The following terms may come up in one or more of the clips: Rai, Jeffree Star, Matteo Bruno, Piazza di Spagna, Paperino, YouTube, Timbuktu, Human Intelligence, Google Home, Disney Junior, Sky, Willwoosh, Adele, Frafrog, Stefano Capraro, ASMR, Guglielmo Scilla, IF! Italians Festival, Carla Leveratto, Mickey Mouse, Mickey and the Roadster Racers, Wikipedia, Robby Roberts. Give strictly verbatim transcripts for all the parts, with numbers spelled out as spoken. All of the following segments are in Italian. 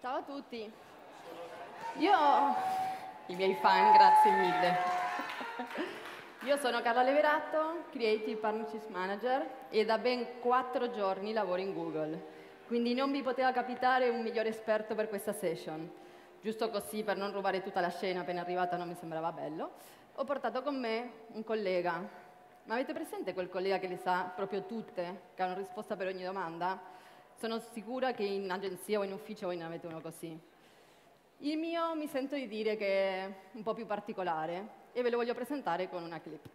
Ciao a tutti. Io i miei fan, grazie mille. Io sono Carla Leveratto, Creative Partnership Manager, e da ben quattro giorni lavoro in Google. Quindi non vi poteva capitare un migliore esperto per questa session. Giusto così, per non rubare tutta la scena appena arrivata, non mi sembrava bello. Ho portato con me un collega. Ma avete presente quel collega che le sa proprio tutte, che ha una risposta per ogni domanda? Sono sicura che in agenzia o in ufficio voi ne avete uno così. Il mio mi sento di dire che è un po' più particolare e ve lo voglio presentare con una clip.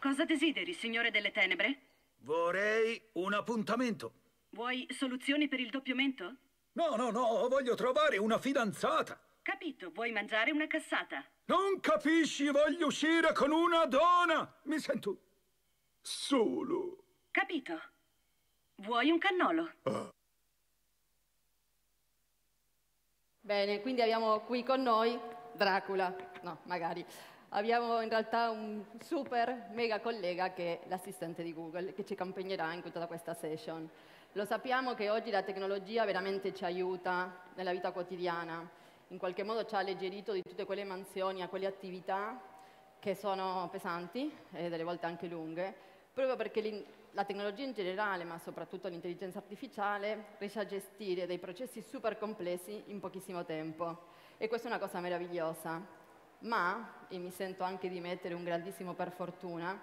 Cosa desideri, signore delle tenebre? Vorrei un appuntamento. Vuoi soluzioni per il doppiamento? No, no, no, voglio trovare una fidanzata. Capito, vuoi mangiare una cassata. Non capisci, voglio uscire con una donna. Mi sento solo. Capito. Vuoi un cannolo? Oh. Bene, quindi abbiamo qui con noi Dracula. No, magari. Abbiamo in realtà un super mega collega che è l'assistente di Google, che ci accompagnerà in tutta questa session. Lo sappiamo che oggi la tecnologia veramente ci aiuta nella vita quotidiana. In qualche modo ci ha alleggerito di tutte quelle mansioni, a quelle attività che sono pesanti e delle volte anche lunghe, proprio perché l'interno la tecnologia in generale, ma soprattutto l'intelligenza artificiale, riesce a gestire dei processi super complessi in pochissimo tempo. E questa è una cosa meravigliosa. Ma, e mi sento anche di mettere un grandissimo per fortuna,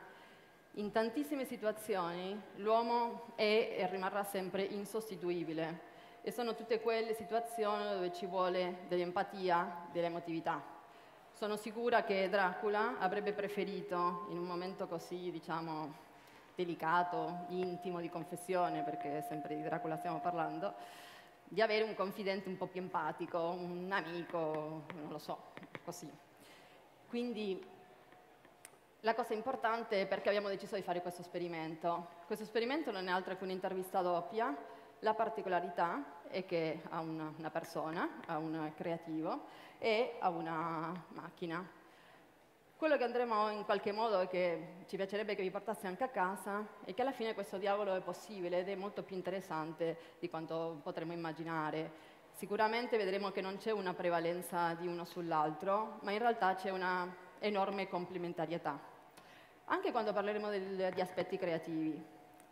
in tantissime situazioni l'uomo è e rimarrà sempre insostituibile. E sono tutte quelle situazioni dove ci vuole dell'empatia, dell'emotività. Sono sicura che Dracula avrebbe preferito, in un momento così, diciamo, delicato, intimo, di confessione, perché sempre di Dracula stiamo parlando, di avere un confidente un po' più empatico, un amico, non lo so, così. Quindi la cosa importante è perché abbiamo deciso di fare questo esperimento. Questo esperimento non è altro che un'intervista doppia. La particolarità è che ha una, una persona, ha un creativo e ha una macchina. Quello che andremo in qualche modo e che ci piacerebbe che vi portasse anche a casa è che alla fine questo dialogo è possibile ed è molto più interessante di quanto potremmo immaginare. Sicuramente vedremo che non c'è una prevalenza di uno sull'altro, ma in realtà c'è una enorme complementarietà. Anche quando parleremo del, di aspetti creativi.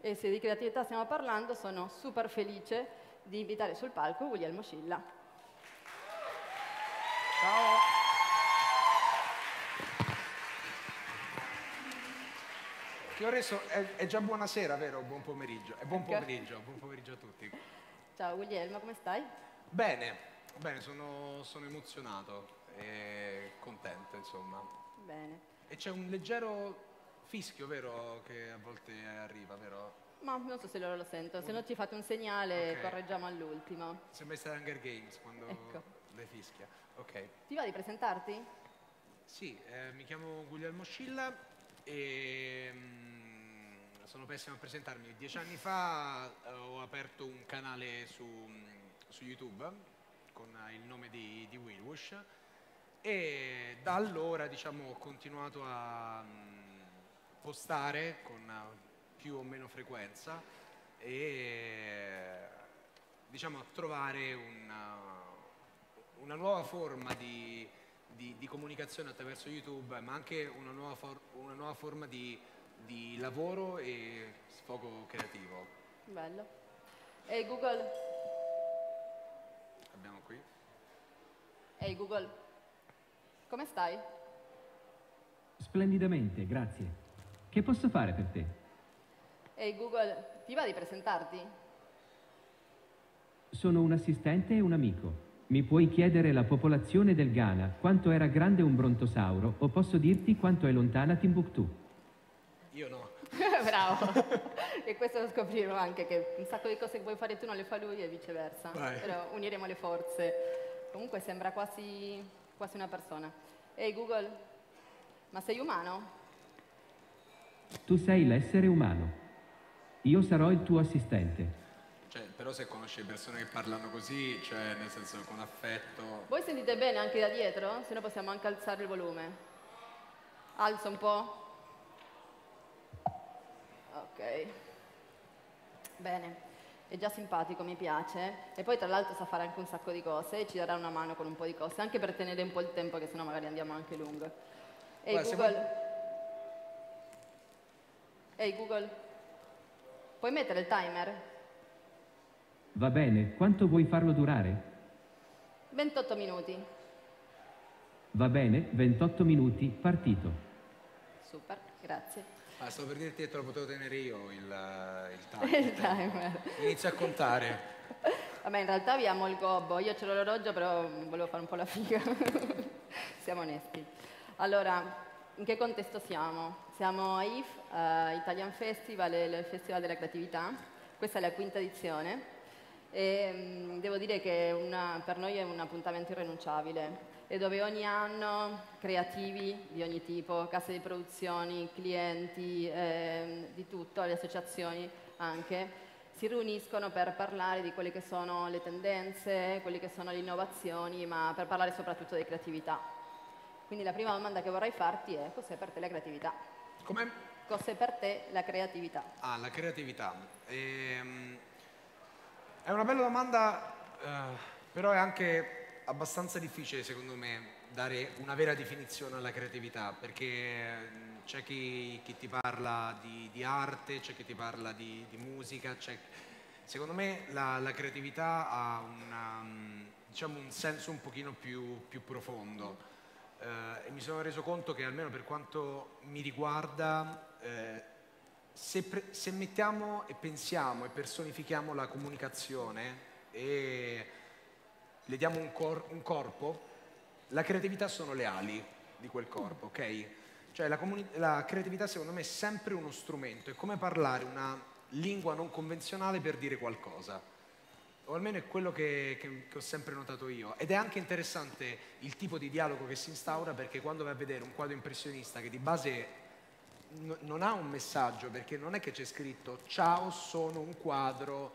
E se di creatività stiamo parlando, sono super felice di invitare sul palco Guglielmo Scilla. Ciao! Fioresso, è, è già buonasera, vero? Buon pomeriggio. È buon pomeriggio, buon pomeriggio a tutti. Ciao Guglielmo, come stai? Bene, bene, sono, sono emozionato e contento, insomma. Bene. E c'è un leggero fischio, vero, che a volte arriva, vero? Ma non so se loro lo sentono, se no ci fate un segnale e okay. Correggiamo all'ultimo. Sembra essere Hunger Games quando ecco. Le fischia. Ok. Ti va di presentarti? Sì, eh, mi chiamo Guglielmo Scilla. E, mh, sono pessimo a presentarmi. Dieci anni fa eh, ho aperto un canale su, su YouTube con eh, il nome di, di Willwoosh e da allora diciamo, ho continuato a mh, postare con uh, più o meno frequenza e diciamo, a trovare una, una nuova forma di Di, di comunicazione attraverso YouTube, ma anche una nuova, for una nuova forma di, di lavoro e sfogo creativo. Bello. Ehi hey Google. Abbiamo qui. Ehi hey Google, come stai? Splendidamente, grazie. Che posso fare per te? Ehi hey Google, ti va di presentarti? Sono un assistente e un amico. Mi puoi chiedere la popolazione del Ghana, quanto era grande un brontosauro, o posso dirti quanto è lontana Timbuktu? Io no. Bravo. E questo lo scopriremo anche, che un sacco di cose che vuoi fare tu non le fa lui e viceversa. Vai. Però uniremo le forze. Comunque sembra quasi, quasi una persona. Ehi hey Google, ma sei umano? Tu sei l'essere umano. Io sarò il tuo assistente. Cioè, però se conosci persone che parlano così, cioè nel senso con affetto... Voi sentite bene anche da dietro? Se no possiamo anche alzare il volume. Alzo un po'. Ok. Bene. È già simpatico, mi piace. E poi tra l'altro sa fare anche un sacco di cose e ci darà una mano con un po' di cose, anche per tenere un po' il tempo, che sennò magari andiamo anche lungo. Ehi Google... Siamo... Ehi Google... Puoi mettere il timer? Va bene, quanto vuoi farlo durare? ventotto minuti. Va bene, ventotto minuti, partito. Super, grazie. Ah, sto per dirti che te lo potevo tenere io il, il timer. Il timer. Inizia a contare. Vabbè, in realtà abbiamo il gobbo. Io c'ho l'orologio, però volevo fare un po' la figa. Siamo onesti. Allora, in che contesto siamo? Siamo a I F, uh, Italian Festival, il Festival della Creatività. Questa è la quinta edizione e mh, devo dire che una, per noi è un appuntamento irrinunciabile e dove ogni anno creativi di ogni tipo, case di produzioni, clienti, eh, di tutto, le associazioni anche, si riuniscono per parlare di quelle che sono le tendenze, quelle che sono le innovazioni, ma per parlare soprattutto di creatività. Quindi la prima domanda che vorrei farti è: cos'è per te la creatività? Come? Cos'è per te la creatività? Ah, la creatività. Ehm, è una bella domanda, eh, però è anche abbastanza difficile, secondo me, dare una vera definizione alla creatività, perché c'è chi, chi ti parla di, di arte, c'è chi ti parla di, di musica. C'è... Secondo me la, la creatività ha una, diciamo, un senso un pochino più, più profondo. Uh, e mi sono reso conto che, almeno per quanto mi riguarda, eh, se, se mettiamo e pensiamo e personifichiamo la comunicazione e le diamo un, cor un corpo, la creatività sono le ali di quel corpo, ok? Cioè la, la creatività secondo me è sempre uno strumento, è come parlare una lingua non convenzionale per dire qualcosa. O almeno è quello che, che, che ho sempre notato io. Ed è anche interessante il tipo di dialogo che si instaura, perché quando vai a vedere un quadro impressionista che di base non ha un messaggio, perché non è che c'è scritto ciao sono un quadro,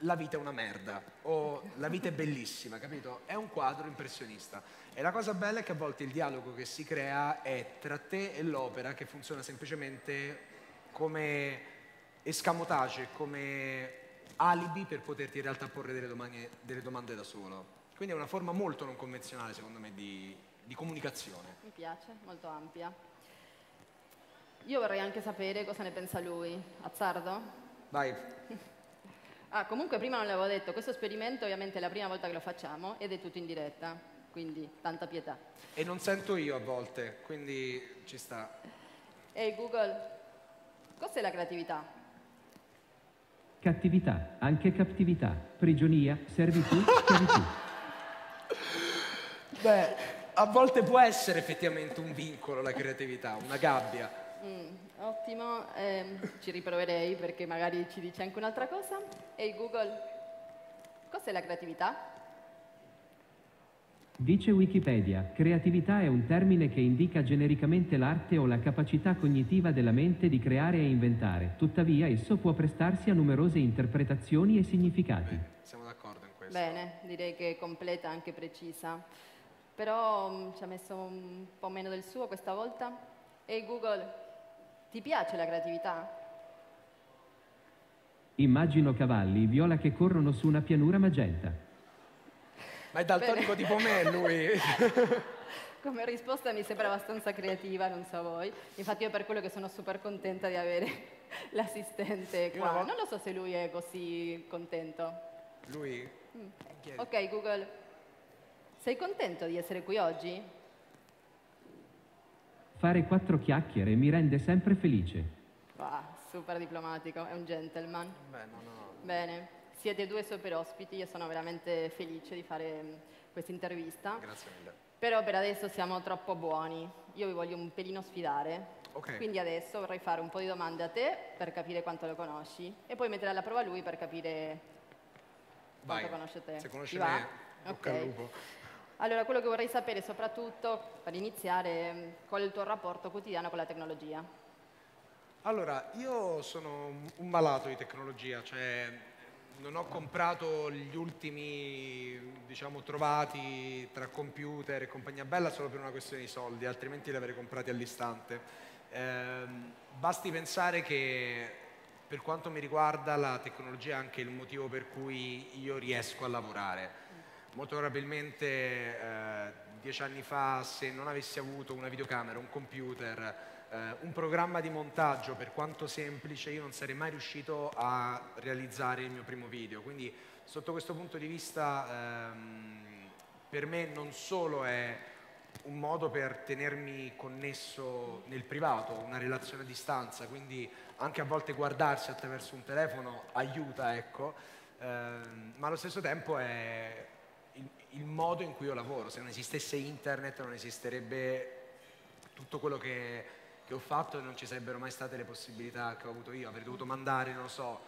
la vita è una merda o la vita è bellissima, capito? È un quadro impressionista. E la cosa bella è che a volte il dialogo che si crea è tra te e l'opera, che funziona semplicemente come escamotage, come... alibi per poterti in realtà porre delle domande, delle domande da solo. Quindi è una forma molto non convenzionale, secondo me, di, di comunicazione. Mi piace, molto ampia. Io vorrei anche sapere cosa ne pensa lui. Azzardo? Vai. Ah, comunque prima non l'avevo detto, questo esperimento ovviamente è la prima volta che lo facciamo ed è tutto in diretta, quindi tanta pietà. E non sento io a volte, quindi ci sta. Ehi hey Google, cos'è la creatività? Cattività, anche cattività, prigionia, servitù, schiavitù. Beh, a volte può essere effettivamente un vincolo la creatività, una gabbia. Mm, ottimo, eh, ci riproverei perché magari ci dice anche un'altra cosa. Ehi Google, cos'è la creatività? Dice Wikipedia, creatività è un termine che indica genericamente l'arte o la capacità cognitiva della mente di creare e inventare, tuttavia esso può prestarsi a numerose interpretazioni e significati. Beh, siamo d'accordo in questo. Bene, direi che è completa, anche precisa, però mh, ci ha messo un po' meno del suo questa volta. Ehi Google, ti piace la creatività? Immagino cavalli viola che corrono su una pianura magenta. Ma è daltonico tipo me, lui. Come risposta mi sembra abbastanza creativa, non so voi. Infatti io per quello che sono super contenta di avere l'assistente qua. No. Non lo so se lui è così contento. Lui? Mm. Ok, Google. Sei contento di essere qui oggi? Fare quattro chiacchiere mi rende sempre felice. Ah, super diplomatico, è un gentleman. Beh, no, no. Bene. Siete due super ospiti, io sono veramente felice di fare mh, questa intervista. Grazie mille. Però per adesso siamo troppo buoni, io vi voglio un pelino sfidare. Okay. Quindi adesso vorrei fare un po' di domande a te per capire quanto lo conosci e poi mettere alla prova lui per capire quanto conosce te. Se conosci me, bocca al lupo. Allora, quello che vorrei sapere soprattutto, per iniziare, qual è il tuo rapporto quotidiano con la tecnologia? Allora, io sono un malato di tecnologia, cioè non ho comprato gli ultimi, diciamo, trovati tra computer e compagnia bella solo per una questione di soldi, altrimenti li avrei comprati all'istante. Eh, basti pensare che per quanto mi riguarda la tecnologia è anche il motivo per cui io riesco a lavorare. Molto probabilmente eh, dieci anni fa, se non avessi avuto una videocamera, un computer, un programma di montaggio, per quanto semplice, io non sarei mai riuscito a realizzare il mio primo video. Quindi sotto questo punto di vista ehm, per me non solo è un modo per tenermi connesso nel privato, una relazione a distanza, quindi anche a volte guardarsi attraverso un telefono aiuta, ecco, ehm, ma allo stesso tempo è il, il modo in cui io lavoro. Se non esistesse internet non esisterebbe tutto quello che che ho fatto e non ci sarebbero mai state le possibilità che ho avuto io. Avrei dovuto mandare, non so,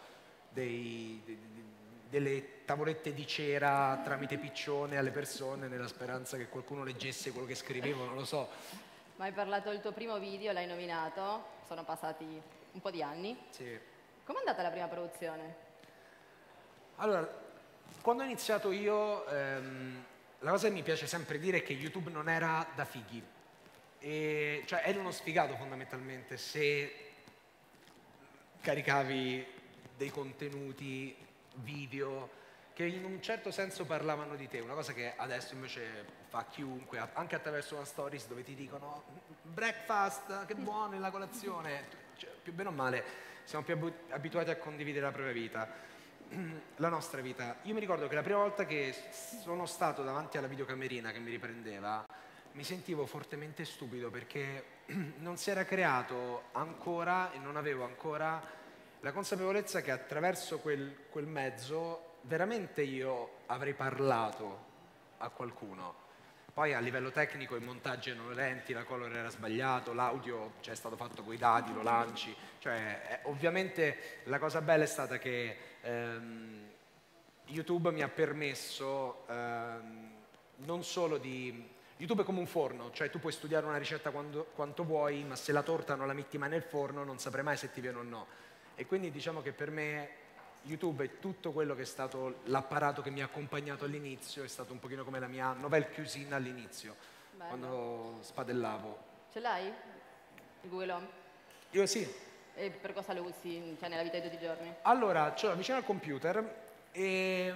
dei, de, de, delle tavolette di cera tramite piccione alle persone nella speranza che qualcuno leggesse quello che scrivevo, non lo so. Ma hai parlato del tuo primo video, l'hai nominato, sono passati un po' di anni. Sì. Com'è andata la prima produzione? Allora, quando ho iniziato io, ehm, la cosa che mi piace sempre dire è che YouTube non era da fighi. E cioè eri uno sfigato fondamentalmente se caricavi dei contenuti video che in un certo senso parlavano di te, una cosa che adesso invece fa chiunque, anche attraverso una stories dove ti dicono breakfast, che buono, la colazione, cioè, più bene o male siamo più abituati a condividere la propria vita, la nostra vita. Io mi ricordo che la prima volta che sono stato davanti alla videocamerina che mi riprendeva mi sentivo fortemente stupido perché non si era creato ancora e non avevo ancora la consapevolezza che attraverso quel, quel mezzo veramente io avrei parlato a qualcuno. Poi a livello tecnico il montaggio erano lenti, la color era sbagliato, l'audio, cioè, è stato fatto coi dadi, lo lanci. Cioè, è, ovviamente la cosa bella è stata che ehm, YouTube mi ha permesso ehm, non solo di... YouTube è come un forno, cioè tu puoi studiare una ricetta quando, quanto vuoi, ma se la torta non la metti mai nel forno non saprai mai se ti viene o no. E quindi diciamo che per me YouTube è tutto quello che è stato l'apparato che mi ha accompagnato all'inizio, è stato un pochino come la mia novel cuisine all'inizio, quando spadellavo. Ce l'hai? Google Home? Io sì. E per cosa lo usi, cioè, nella vita di tutti i giorni? Allora, ce l'ho vicino al computer e...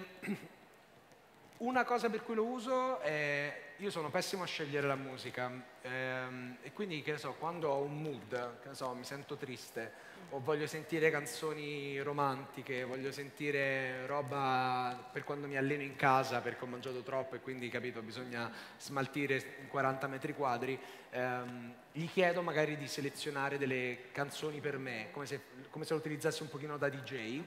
Una cosa per cui lo uso è, io sono pessimo a scegliere la musica ehm, e quindi, che ne so, quando ho un mood, che ne so, mi sento triste o voglio sentire canzoni romantiche, voglio sentire roba per quando mi alleno in casa perché ho mangiato troppo e quindi, capito, bisogna smaltire quaranta metri quadri, ehm, gli chiedo magari di selezionare delle canzoni per me, come se, come se lo utilizzassi un pochino da D J.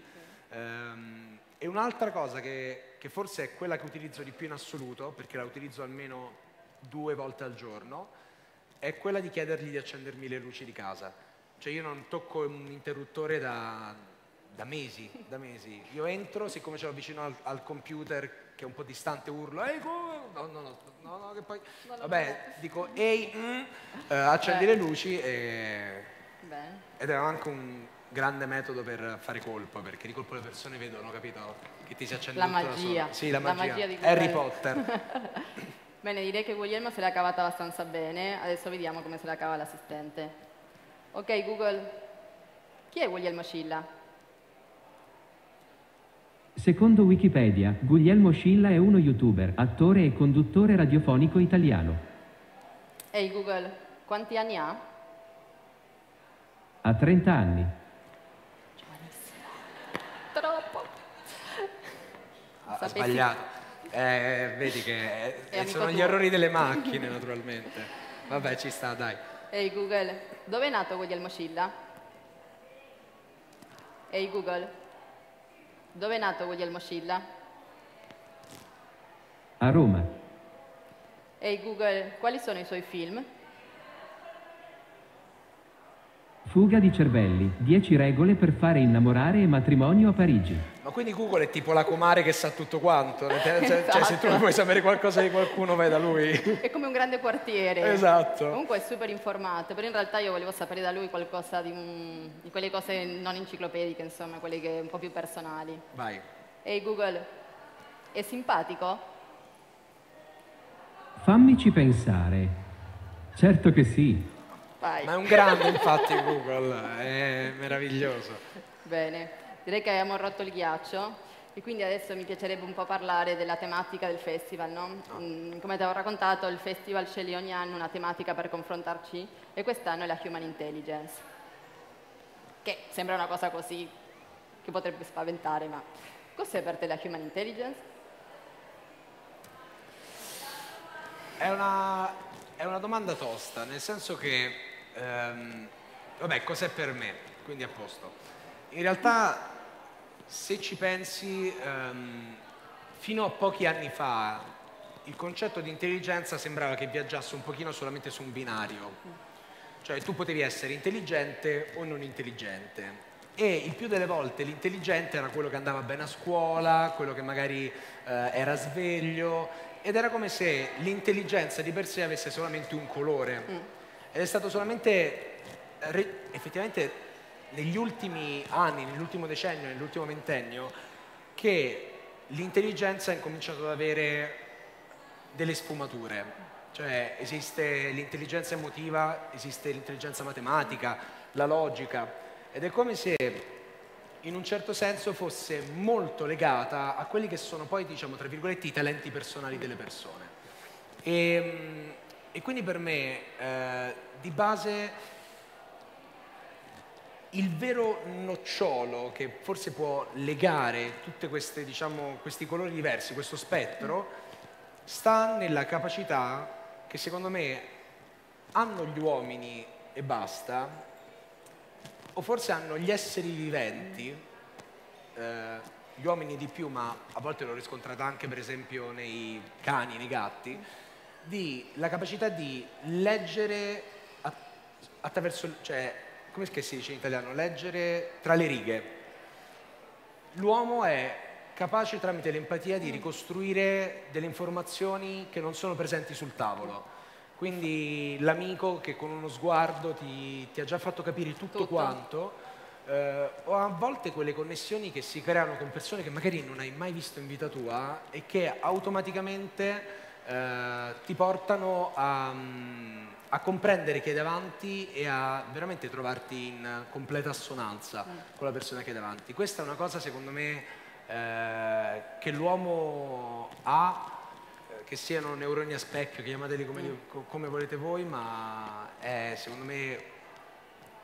Ehm, E un'altra cosa che, che forse è quella che utilizzo di più in assoluto, perché la utilizzo almeno due volte al giorno, è quella di chiedergli di accendermi le luci di casa. Cioè io non tocco un interruttore da, da mesi, da mesi. Io entro, siccome ce l'ho vicino al, al computer, che è un po' distante, urlo, ehi, no, no, no, no, no, che poi... Vabbè, dico, ehi, mm, eh, accendi Beh. le luci e... Beh. Ed è anche un... grande metodo per fare colpo, perché di colpo le persone vedono, capito? Che ti si accende la magia. Sì, la magia. La magia di Harry Potter. Bene, direi che Guglielmo se l'ha cavata abbastanza bene. Adesso vediamo come se la cava l'assistente. Ok, Google. Chi è Guglielmo Scilla? Secondo Wikipedia, Guglielmo Scilla è uno youtuber, attore e conduttore radiofonico italiano. Ehi, hey, Google, quanti anni ha? Ha trenta anni. Ha sbagliato. Eh, vedi che eh, sono gli errori delle macchine, naturalmente. Vabbè, ci sta, dai. Ehi, hey Google, dove è nato Guglielmo Scilla? Ehi, hey Google, dove è nato Guglielmo Scilla? A Roma. Ehi, hey Google, quali sono i suoi film? Fuga di cervelli, dieci regole per fare innamorare e matrimonio a Parigi. Ma quindi Google è tipo la comare che sa tutto quanto, cioè, esatto. Cioè se tu vuoi sapere qualcosa di qualcuno vai da lui. È come un grande quartiere. Esatto. Comunque è super informato, però in realtà io volevo sapere da lui qualcosa di, un, di quelle cose non enciclopediche, insomma, quelle che un po' più personali. Vai. Ehi Google, è simpatico? Fammici pensare. Certo che sì. Vai. Ma è un grande infatti Google, è meraviglioso. Bene, direi che abbiamo rotto il ghiaccio e quindi adesso mi piacerebbe un po' parlare della tematica del festival, no? No. Mm, come ti avevo raccontato, il festival sceglie ogni anno una tematica per confrontarci e quest'anno è la Human Intelligence, che sembra una cosa così che potrebbe spaventare, ma cos'è per te la Human Intelligence? È una, è una domanda tosta, nel senso che Um, vabbè, cos'è per me? Quindi a posto. In realtà, se ci pensi, um, fino a pochi anni fa il concetto di intelligenza sembrava che viaggiasse un pochino solamente su un binario. Cioè tu potevi essere intelligente o non intelligente. E il più delle volte l'intelligente era quello che andava bene a scuola, quello che magari uh, era sveglio, ed era come se l'intelligenza di per sé avesse solamente un colore. Mm. Ed è stato solamente, effettivamente, negli ultimi anni, nell'ultimo decennio, nell'ultimo ventennio, che l'intelligenza ha incominciato ad avere delle sfumature. Cioè esiste l'intelligenza emotiva, esiste l'intelligenza matematica, la logica, ed è come se in un certo senso fosse molto legata a quelli che sono poi, diciamo, tra virgolette, i talenti personali delle persone. E, E quindi per me, eh, di base, il vero nocciolo che forse può legare tutti diciamo, questi colori diversi, questo spettro, sta nella capacità che secondo me hanno gli uomini e basta, o forse hanno gli esseri viventi, eh, gli uomini di più, ma a volte l'ho riscontrata anche per esempio nei cani, nei gatti, di la capacità di leggere att attraverso, cioè, come si dice in italiano? Leggere tra le righe. L'uomo è capace tramite l'empatia di ricostruire delle informazioni che non sono presenti sul tavolo. Quindi l'amico che con uno sguardo ti, ti ha già fatto capire tutto, tutto. quanto, eh, o a volte quelle connessioni che si creano con persone che magari non hai mai visto in vita tua e che automaticamente Uh, ti portano a, um, a comprendere chi è davanti e a veramente trovarti in completa assonanza mm. con la persona che è davanti. Questa è una cosa secondo me uh, che l'uomo ha, che siano neuroni a specchio, chiamateli come, mm. co come volete voi, ma è secondo me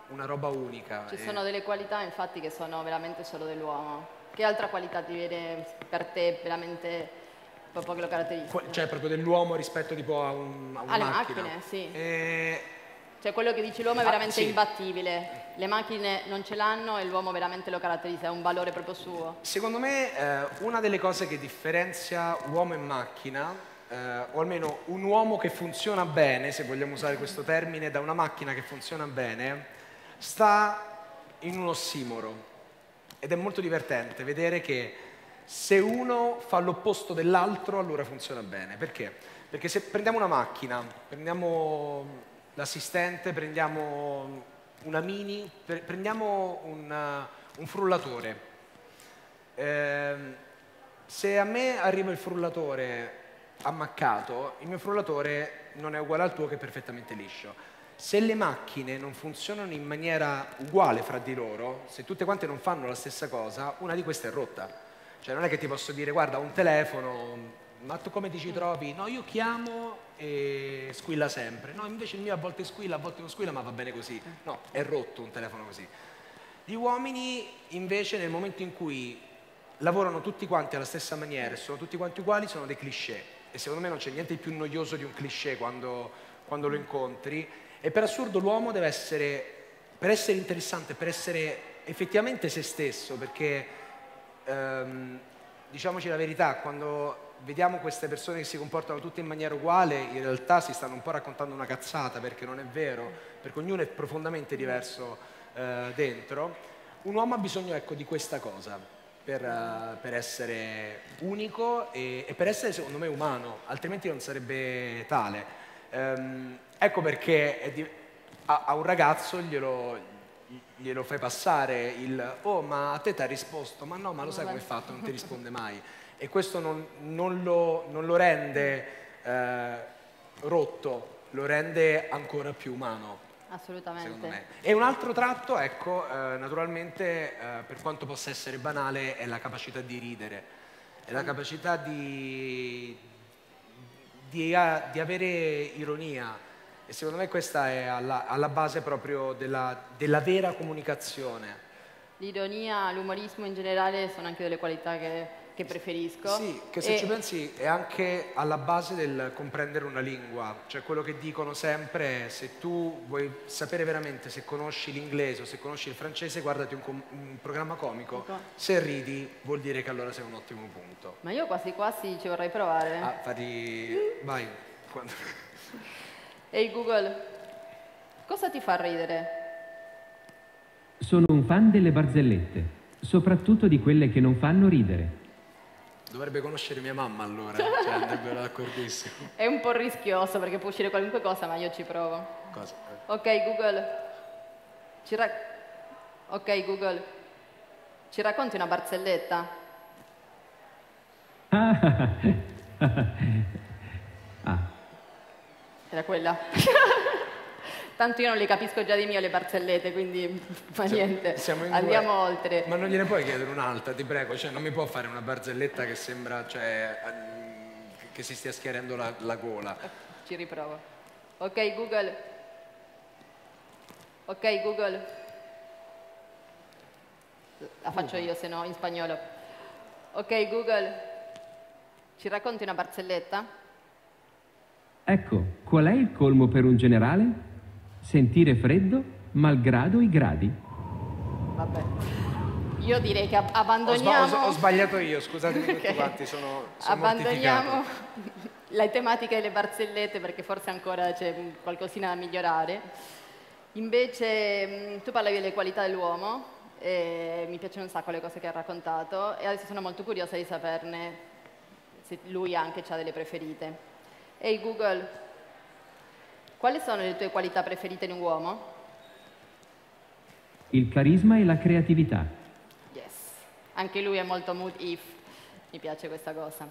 una roba unica. Ci e... sono delle qualità infatti che sono veramente solo dell'uomo. Che altra qualità ti viene per te veramente... proprio che lo caratterizza. Cioè proprio dell'uomo rispetto tipo a, un, a una Alle macchina. macchine, sì. E... Cioè quello che dice l'uomo è veramente sì. imbattibile. Le macchine non ce l'hanno e l'uomo veramente lo caratterizza, è un valore proprio suo. Secondo me eh, una delle cose che differenzia uomo e macchina, eh, o almeno un uomo che funziona bene, se vogliamo usare questo termine, da una macchina che funziona bene, sta in un ossimoro. Ed è molto divertente vedere che se uno fa l'opposto dell'altro allora funziona bene. Perché? Perché se prendiamo una macchina, prendiamo l'assistente, prendiamo una mini, pre prendiamo un, un frullatore. Eh, se a me arriva il frullatore ammaccato, il mio frullatore non è uguale al tuo che è perfettamente liscio. Se le macchine non funzionano in maniera uguale fra di loro, se tutte quante non fanno la stessa cosa, una di queste è rotta. Cioè non è che ti posso dire, guarda, un telefono, ma tu come ti ci trovi? No, io chiamo e squilla sempre. No, invece il mio a volte squilla, a volte non squilla, ma va bene così. No, è rotto un telefono così. Gli uomini, invece, nel momento in cui lavorano tutti quanti alla stessa maniera e sono tutti quanti uguali, sono dei cliché. E secondo me non c'è niente di più noioso di un cliché quando, quando lo incontri. E per assurdo l'uomo deve essere, per essere interessante, per essere effettivamente se stesso, perché... Um, diciamoci la verità, quando vediamo queste persone che si comportano tutte in maniera uguale, in realtà si stanno un po' raccontando una cazzata, perché non è vero, perché ognuno è profondamente diverso eh, dentro, un uomo ha bisogno, ecco, di questa cosa per, uh, per essere unico e, e per essere, secondo me, umano, altrimenti non sarebbe tale. Um, ecco perché è di, a, a un ragazzo glielo... glielo fai passare il oh ma a te ti ha risposto, ma no, ma lo sai come è fatto, non ti risponde mai, e questo non, non, lo, non lo rende eh, rotto, lo rende ancora più umano. Assolutamente. E un altro tratto, ecco, eh, naturalmente, eh, per quanto possa essere banale, è la capacità di ridere, è la capacità di, di, a, di avere ironia. E secondo me questa è alla, alla base proprio della, della vera comunicazione. L'ironia, l'umorismo in generale sono anche delle qualità che, che preferisco. Sì, che se e... ci pensi è anche alla base del comprendere una lingua. Cioè quello che dicono sempre è, se tu vuoi sapere veramente se conosci l'inglese o se conosci il francese, guardati un, com un programma comico. Dico. Se ridi vuol dire che allora sei un ottimo punto. Ma io quasi quasi ci vorrei provare. Ah, fatti... vai. Quando... Ehi Google, cosa ti fa ridere? Sono un fan delle barzellette, soprattutto di quelle che non fanno ridere. Dovrebbe conoscere mia mamma allora, cioè andrebbero d'accordissimo. È un po' rischioso perché può uscire qualunque cosa, ma io ci provo. Cosa? Ok Google, ci, ra okay, Google. Ci racconti una barzelletta? Ah. Era quella. Tanto io non le capisco già di mio le barzellette, quindi fa niente. Siamo in Andiamo due. oltre. Ma non gliene puoi chiedere un'altra, ti prego. Cioè, non mi può fare una barzelletta che sembra, cioè, che si stia schiarendo la, la gola. Ci riprovo. Ok Google. Ok Google. La faccio Google. io, se no, in spagnolo. Ok Google. Ci racconti una barzelletta? Ecco, qual è il colmo per un generale? Sentire freddo, malgrado i gradi. Vabbè, io direi che abbandoniamo... Ho, sba ho, ho sbagliato io, scusatemi okay. tutti quanti, sono, sono Abbandoniamo le tematiche delle barzellette perché forse ancora c'è qualcosina da migliorare. Invece, tu parlavi delle qualità dell'uomo, e mi piacciono un sacco le cose che hai raccontato e adesso sono molto curiosa di saperne se lui anche ha delle preferite. Ehi hey Google, quali sono le tue qualità preferite in un uomo? Il carisma e la creatività. Yes, anche lui è molto mood if, mi piace questa cosa.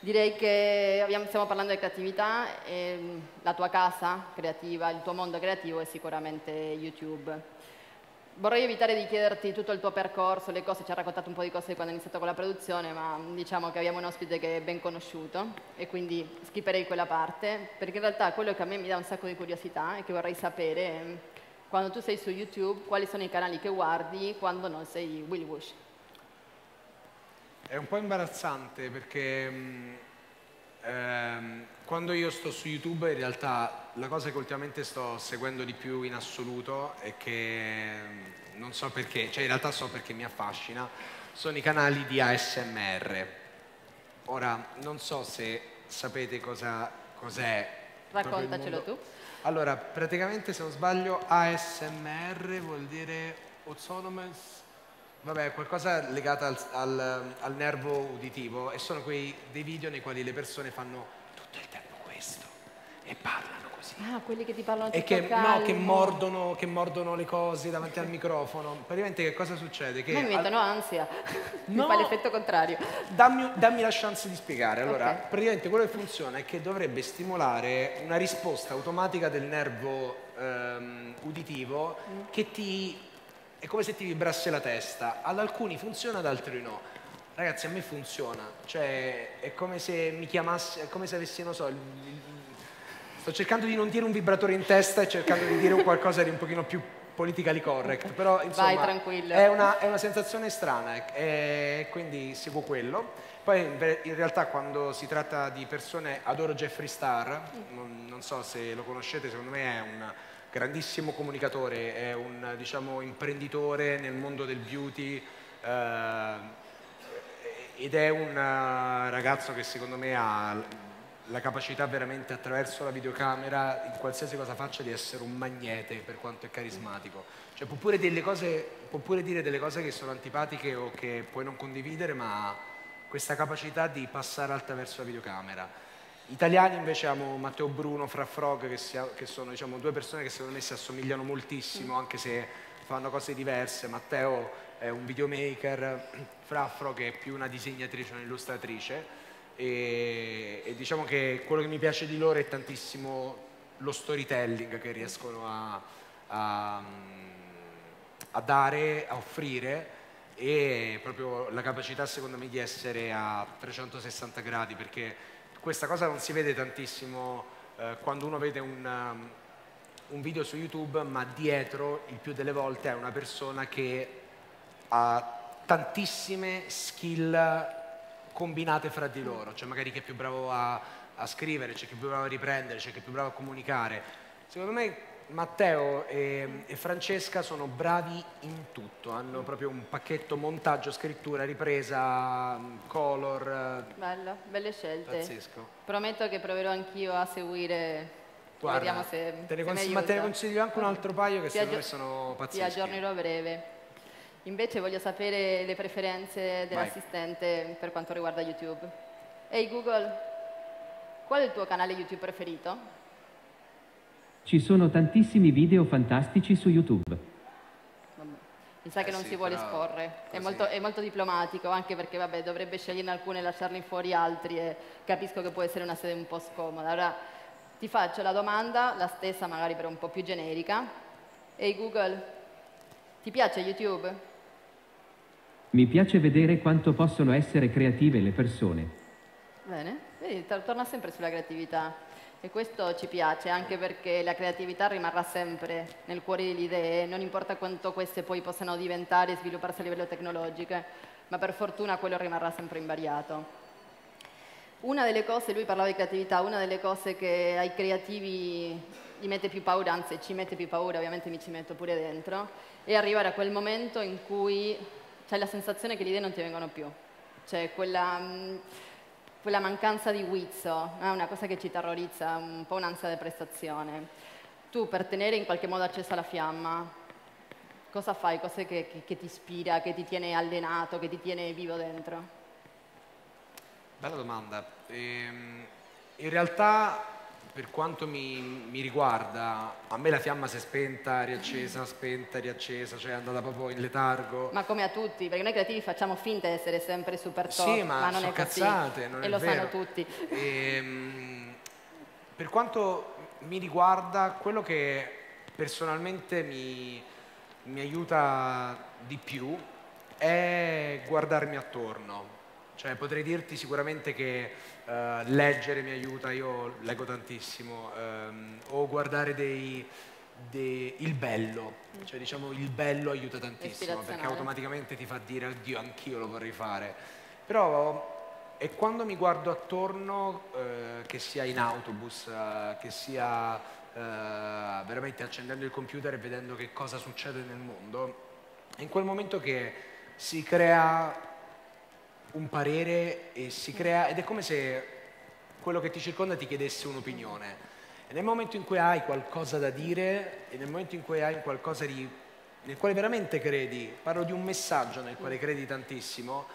Direi che abbiamo, stiamo parlando di creatività, e la tua casa creativa, il tuo mondo creativo è sicuramente YouTube. Vorrei evitare di chiederti tutto il tuo percorso, le cose, ci ha raccontato un po' di cose quando hai iniziato con la produzione, ma diciamo che abbiamo un ospite che è ben conosciuto e quindi skipperei quella parte, perché in realtà quello che a me mi dà un sacco di curiosità e che vorrei sapere, quando tu sei su YouTube, quali sono i canali che guardi quando non sei Willwoosh? È un po' imbarazzante perché ehm, quando io sto su YouTube in realtà... La cosa che ultimamente sto seguendo di più in assoluto e che non so perché, cioè in realtà so perché mi affascina, sono i canali di A S M R. Ora, non so se sapete cosa cos'è. Raccontacelo tu. Allora, praticamente se non sbaglio A S M R vuol dire autonomous, vabbè, qualcosa legato al, al, al nervo uditivo e sono quei dei video nei quali le persone fanno tutto il tempo questo e parlano. Ah, quelli che ti parlano e che, no, che, mordono, che mordono le cose davanti al microfono. Praticamente che cosa succede? Che mi mettono al... ansia, no, mi fa l'effetto contrario. Dammi, dammi la chance di spiegare. Allora, okay. praticamente quello che funziona è che dovrebbe stimolare una risposta automatica del nervo ehm, uditivo mm. che ti... è come se ti vibrasse la testa. Ad alcuni funziona, ad altri no. Ragazzi, a me funziona. Cioè, è come se mi chiamasse, è come se avessi, non so... Il, il, Sto cercando di non dire un vibratore in testa e cercando di dire un qualcosa di un pochino più politically correct, però insomma Vai, tranquillo. È, una, è una sensazione strana e quindi seguo quello. Poi in realtà quando si tratta di persone, adoro Jeffree Star, non, non so se lo conoscete, secondo me è un grandissimo comunicatore, è un diciamo imprenditore nel mondo del beauty eh, ed è un ragazzo che secondo me ha... la capacità veramente attraverso la videocamera, in qualsiasi cosa faccia, di essere un magnete per quanto è carismatico. Cioè può pure, delle cose, può pure dire delle cose che sono antipatiche o che puoi non condividere, ma questa capacità di passare attraverso la videocamera. Italiani invece abbiamo Matteo Bruno, Frafrog, che, si, che sono diciamo, due persone che secondo me si assomigliano moltissimo, anche se fanno cose diverse. Matteo è un videomaker, Frafrog è più una disegnatrice, un'illustratrice. E, e diciamo che quello che mi piace di loro è tantissimo lo storytelling che riescono a, a, a dare, a offrire, e proprio la capacità secondo me di essere a trecentosessanta gradi, perché questa cosa non si vede tantissimo eh, quando uno vede un, um, un video su YouTube, ma dietro il più delle volte è una persona che ha tantissime skill combinate fra di loro, cioè magari chi è più bravo a, a scrivere, c'è chi è più bravo a riprendere, c'è chi è più bravo a comunicare. Secondo me Matteo e, e Francesca sono bravi in tutto, hanno proprio un pacchetto montaggio, scrittura, ripresa, color. Bello, belle scelte. Pazzesco. Prometto che proverò anch'io a seguire. Guarda, vediamo se te ne consiglio, ma te ne consiglio anche un altro paio che secondo me sono pazzeschi. Ti aggiornerò a breve. Invece voglio sapere le preferenze dell'assistente per quanto riguarda YouTube. Ehi hey Google, qual è il tuo canale YouTube preferito? Ci sono tantissimi video fantastici su YouTube. Mi sa eh che non sì, si vuole scorrere, è molto, è molto diplomatico, anche perché vabbè, dovrebbe sceglierne alcune e lasciarne fuori altri, e capisco che può essere una sede un po' scomoda. Allora ti faccio la domanda, la stessa magari però un po' più generica. Ehi hey Google, ti piace YouTube? Mi piace vedere quanto possono essere creative le persone. Bene, vedi, torna sempre sulla creatività. E questo ci piace, anche perché la creatività rimarrà sempre nel cuore delle idee, non importa quanto queste poi possano diventare e svilupparsi a livello tecnologico, ma per fortuna quello rimarrà sempre invariato. Una delle cose, lui parlava di creatività, una delle cose che ai creativi gli mette più paura, anzi ci mette più paura, ovviamente mi ci metto pure dentro, è arrivare a quel momento in cui c'è la sensazione che le idee non ti vengono più, cioè quella, quella mancanza di guizzo, è una cosa che ci terrorizza, un po' un'ansia di prestazione. Tu per tenere in qualche modo accesa la fiamma, cosa fai? Cose che, che, che ti ispira, che ti tiene allenato, che ti tiene vivo dentro? Bella domanda. Ehm, in realtà, per quanto mi, mi riguarda, a me la fiamma si è spenta, riaccesa, spenta, riaccesa, cioè è andata proprio in letargo. Ma come a tutti, perché noi creativi facciamo finta di essere sempre super top, sì, ma, ma non è cazzate, così. Non è e lo vero. Sanno tutti. E, per quanto mi riguarda, quello che personalmente mi, mi aiuta di più è guardarmi attorno. Cioè, potrei dirti sicuramente che uh, leggere mi aiuta, io leggo tantissimo, um, o guardare dei, dei, il bello, cioè diciamo il bello aiuta tantissimo, perché automaticamente ti fa dire oddio anch'io lo vorrei fare. Però è quando mi guardo attorno, uh, che sia in autobus, uh, che sia uh, veramente accendendo il computer e vedendo che cosa succede nel mondo, è in quel momento che si crea un parere e si crea, ed è come se quello che ti circonda ti chiedesse un'opinione, e nel momento in cui hai qualcosa da dire e nel momento in cui hai qualcosa di, nel quale veramente credi, parlo di un messaggio nel quale credi tantissimo,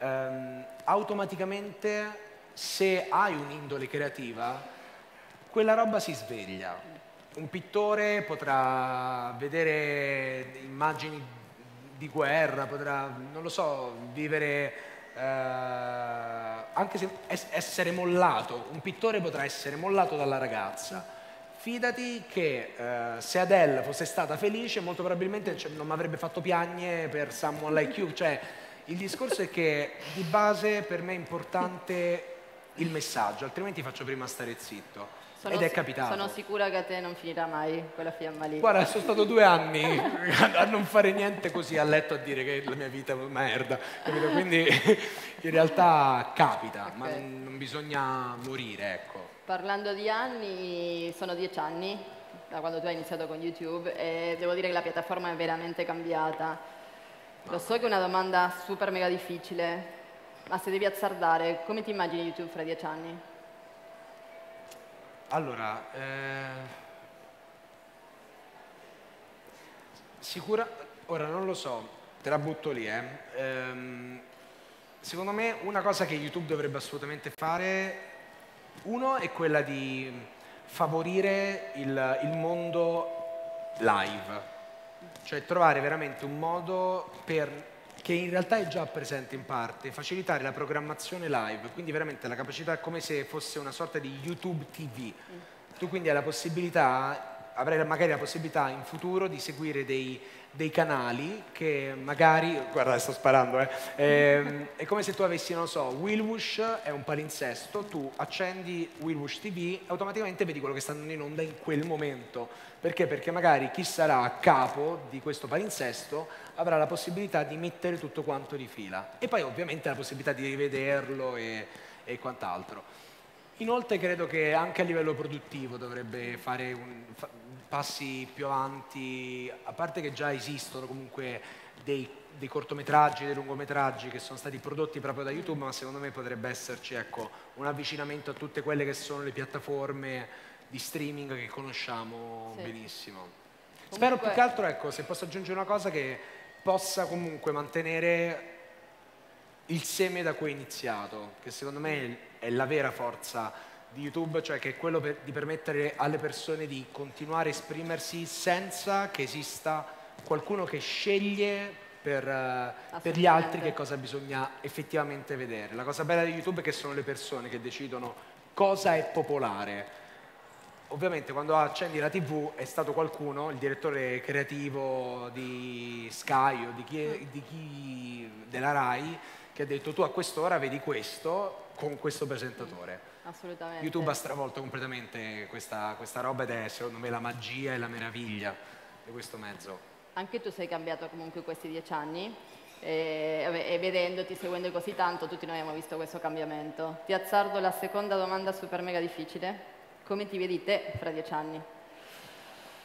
ehm, automaticamente se hai un'indole creativa quella roba si sveglia. Un pittore potrà vedere immagini di guerra, potrà, non lo so, vivere Uh, anche se es essere mollato, un pittore potrà essere mollato dalla ragazza. Fidati che uh, se Adele fosse stata felice molto probabilmente cioè, non mi avrebbe fatto piagne per Someone Like You. Cioè, il discorso è che di base per me è importante il messaggio, altrimenti faccio prima stare zitto. Sono ed è capitato. Sono sicura che a te non finirà mai quella fiamma lì. Guarda, sono stato due anni a non fare niente, così a letto a dire che la mia vita è una merda, capito? Quindi in realtà capita, okay. Ma non bisogna morire, ecco. Parlando di anni, sono dieci anni da quando tu hai iniziato con YouTube e devo dire che la piattaforma è veramente cambiata. Ma... Lo so che è una domanda super mega difficile, ma se devi azzardare, come ti immagini YouTube fra dieci anni? Allora, eh, sicura, ora non lo so, te la butto lì, eh. Ehm, secondo me una cosa che YouTube dovrebbe assolutamente fare, uno è quella di favorire il, il mondo live, cioè trovare veramente un modo per... che in realtà è già presente in parte, facilitare la programmazione live, quindi veramente la capacità come se fosse una sorta di YouTube tivù. Tu quindi hai la possibilità, avrai magari la possibilità in futuro di seguire dei, dei canali che magari, guarda sto sparando, eh. È, è come se tu avessi, non so, Willwoosh è un palinsesto, tu accendi Willwoosh tivù, automaticamente vedi quello che sta andando in onda in quel momento. Perché? Perché magari chi sarà a capo di questo palinsesto avrà la possibilità di mettere tutto quanto di fila e poi ovviamente la possibilità di rivederlo e, e quant'altro. Inoltre credo che anche a livello produttivo dovrebbe fare un, fa, passi più avanti, a parte che già esistono comunque dei, dei cortometraggi, dei lungometraggi che sono stati prodotti proprio da YouTube, ma secondo me potrebbe esserci, ecco, un avvicinamento a tutte quelle che sono le piattaforme di streaming che conosciamo sì. benissimo. Spero comunque... più che altro, ecco, se posso aggiungere una cosa che possa comunque mantenere il seme da cui è iniziato, che secondo me è la vera forza di YouTube, cioè che è quello per, di permettere alle persone di continuare a esprimersi senza che esista qualcuno che sceglie per, uh, per gli altri che cosa bisogna effettivamente vedere. La cosa bella di YouTube è che sono le persone che decidono cosa è popolare. Ovviamente quando accendi la tivù è stato qualcuno, il direttore creativo di Sky o di chi, di chi della Rai, che ha detto tu a quest'ora vedi questo con questo presentatore. Assolutamente. YouTube ha stravolto completamente questa, questa roba ed è secondo me la magia e la meraviglia di questo mezzo. Anche tu sei cambiato comunque questi dieci anni e, vabbè, e vedendoti, seguendo così tanto, tutti noi abbiamo visto questo cambiamento. Ti azzardo la seconda domanda super mega difficile. Come ti vedi te fra dieci anni?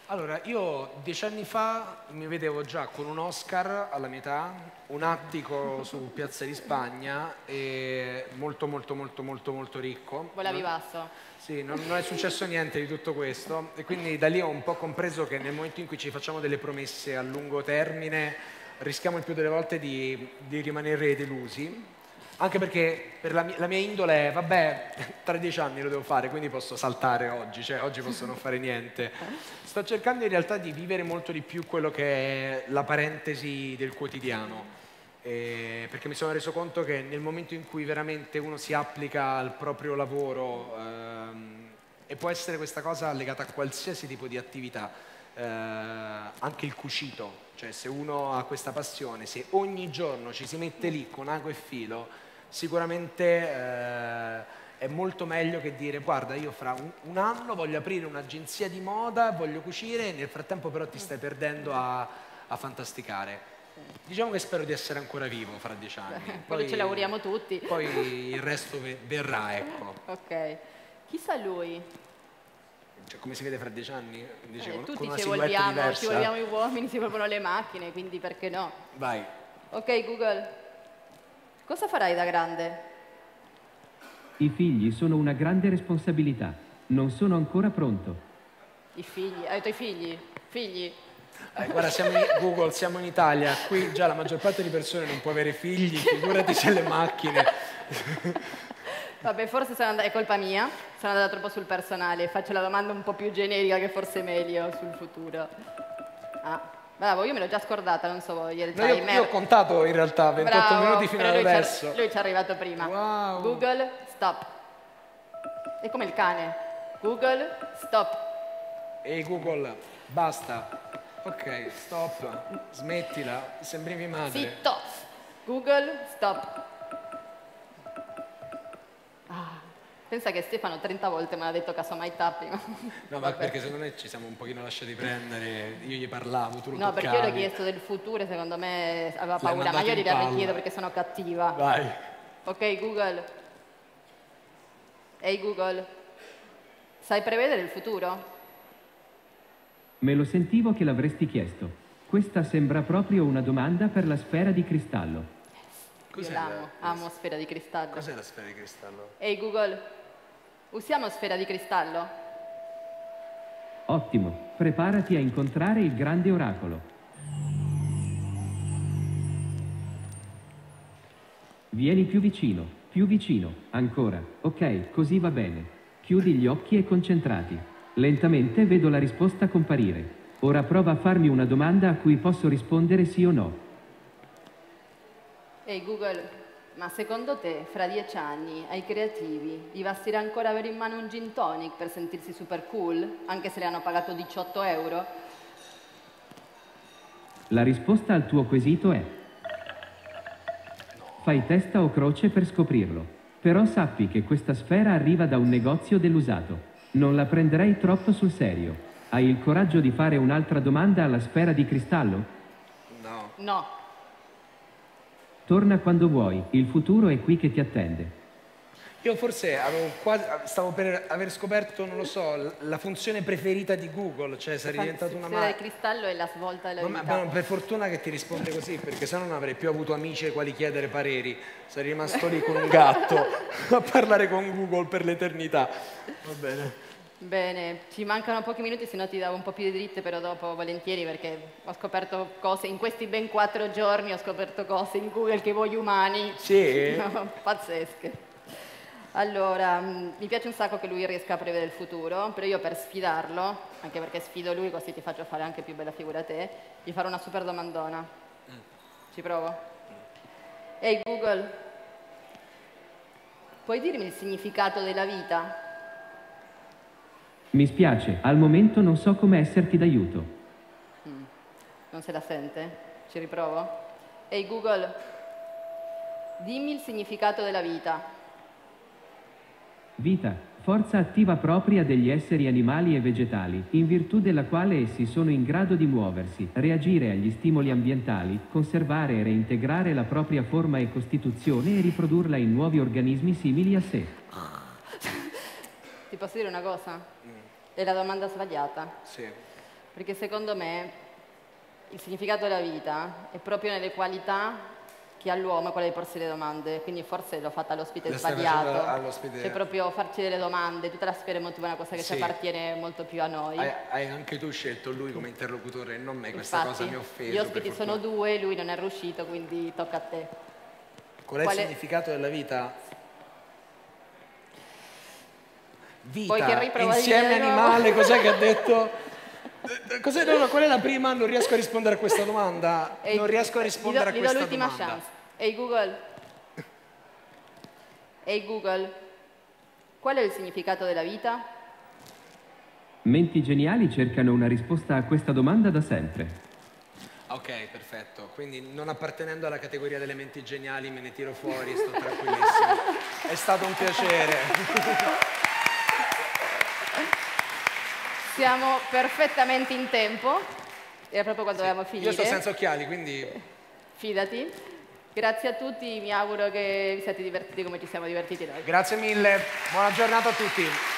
Allora, io dieci anni fa mi vedevo già con un Oscar alla mia età, un attico su Piazza di Spagna e molto molto molto molto molto ricco. Volavi basso. Sì, non, non è successo niente di tutto questo e quindi da lì ho un po' compreso che nel momento in cui ci facciamo delle promesse a lungo termine rischiamo il più delle volte di, di rimanere delusi. Anche perché per la, mia, la mia indole è, vabbè, tra dieci anni lo devo fare, quindi posso saltare oggi, cioè oggi posso non fare niente. Sto cercando in realtà di vivere molto di più quello che è la parentesi del quotidiano, eh, perché mi sono reso conto che nel momento in cui veramente uno si applica al proprio lavoro, ehm, e può essere questa cosa legata a qualsiasi tipo di attività, eh, anche il cucito, cioè se uno ha questa passione, se ogni giorno ci si mette lì con ago e filo, sicuramente eh, è molto meglio che dire guarda io fra un, un anno voglio aprire un'agenzia di moda, voglio cucire e nel frattempo però ti stai perdendo a, a fantasticare. Diciamo che spero di essere ancora vivo fra dieci anni. Poi, poi ce l'auguriamo tutti. Poi il resto verrà, ececco. Ok. Chi sa lui? Cioè, come si vede fra dieci anni? Dice, eh, con, tutti con una ci vogliamo, ci vogliamo gli uomini, si propone le macchine, quindi perché no? Vai. Ok Google. Cosa farai da grande? I figli sono una grande responsabilità. Non sono ancora pronto. I figli? Hai detto i figli? Figli? Eh, guarda, siamo in Google, siamo in Italia. Qui già la maggior parte di persone non può avere figli. Figurati se le macchine. Vabbè, forse sono andata, è colpa mia. Sono andata troppo sul personale. Faccio la domanda un po' più generica che forse è meglio sul futuro. Ah. Bravo, io me l'ho già scordata, non so voi. No, io, io ho contato in realtà ventotto Bravo, minuti fino ad adesso. Lui ci è arrivato prima. Wow. Google, stop. È come il cane. Google, stop. Ehi hey Google, basta. Ok, stop. Smettila, sembri mia madre. Zitto. Google, stop. Ah. Pensa che Stefano trenta volte me l'ha detto casomai tappi. No, ma vabbè, perché secondo me ci siamo un pochino lasciati prendere, io gli parlavo, tu lo No, toccavi. Perché io gli ho chiesto del futuro, secondo me aveva paura, ma io gli richiedo perché sono cattiva. Vai. Ok Google. Ehi hey Google, sai prevedere il futuro? Me lo sentivo che l'avresti chiesto. Questa sembra proprio una domanda per la sfera di cristallo. Io l'amo, amo sfera di cristallo. Cos'è la sfera di cristallo? Ehi hey Google, usiamo sfera di cristallo? Ottimo, preparati a incontrare il grande oracolo. Vieni più vicino, più vicino, ancora. Ok, così va bene. Chiudi gli occhi e concentrati. Lentamente vedo la risposta comparire. Ora prova a farmi una domanda a cui posso rispondere sì o no. Ehi hey Google, ma secondo te fra dieci anni ai creativi gli basterà ancora avere in mano un gin tonic per sentirsi super cool, anche se le hanno pagato diciotto euro? La risposta al tuo quesito è... Fai testa o croce per scoprirlo. Però sappi che questa sfera arriva da un negozio dell'usato. Non la prenderei troppo sul serio. Hai il coraggio di fare un'altra domanda alla sfera di cristallo? No. No. Torna quando vuoi, il futuro è qui che ti attende. Io forse avevo quasi, stavo per aver scoperto, non lo so, la funzione preferita di Google, cioè sarei diventato una macchina. La sfera di cristallo è la svolta della vita. Ma, ma per fortuna che ti risponde così, perché sennò non avrei più avuto amici ai quali chiedere pareri. Sarei rimasto lì con un gatto a parlare con Google per l'eternità. Va bene. Bene, ci mancano pochi minuti, se no ti davo un po' più di dritte, però dopo volentieri, perché ho scoperto cose, in questi ben quattro giorni ho scoperto cose in Google che voi umani... Sì? No, pazzesche. Allora, mi piace un sacco che lui riesca a prevedere il futuro, però io per sfidarlo, anche perché sfido lui, così ti faccio fare anche più bella figura a te, gli farò una super domandona. Ci provo? Ehi Google, puoi dirmi il significato della vita? Mi spiace, al momento non so come esserti d'aiuto. Mm. Non se la sente? Ci riprovo? Ehi hey Google, dimmi il significato della vita. Vita, forza attiva propria degli esseri animali e vegetali, in virtù della quale essi sono in grado di muoversi, reagire agli stimoli ambientali, conservare e reintegrare la propria forma e costituzione e riprodurla in nuovi organismi simili a sé. Ti posso dire una cosa? Mm. È la domanda sbagliata. Sì. Perché secondo me il significato della vita è proprio nelle qualità che ha l'uomo, quella di porsi le domande. Quindi forse l'ho fatta all'ospite sbagliato. Cioè proprio farci delle domande, tutta la sfera emotiva è una cosa che sì, ci appartiene molto più a noi. Hai, hai anche tu scelto lui come interlocutore e non me, questa infatti, cosa mi offende. Gli ospiti sono due, lui non è riuscito, quindi tocca a te. Qual è Quale... il significato della vita? Vita, insieme animale, cos'è che ha detto? Cos'è, no, no, qual è la prima? Non riesco a rispondere a questa domanda. Ehi, non riesco a rispondere do, a questa domanda. Gli do l'ultima chance. Ehi Google. Ehi Google. Qual è il significato della vita? Menti geniali cercano una risposta a questa domanda da sempre. Ok, perfetto. Quindi non appartenendo alla categoria delle menti geniali me ne tiro fuori e sto tranquillissimo. È stato un piacere. Siamo perfettamente in tempo, era proprio quando sì, dovevamo finire. Io sto senza occhiali, quindi... Fidati. Grazie a tutti, mi auguro che vi siate divertiti come ci siamo divertiti noi. Grazie mille, buona giornata a tutti.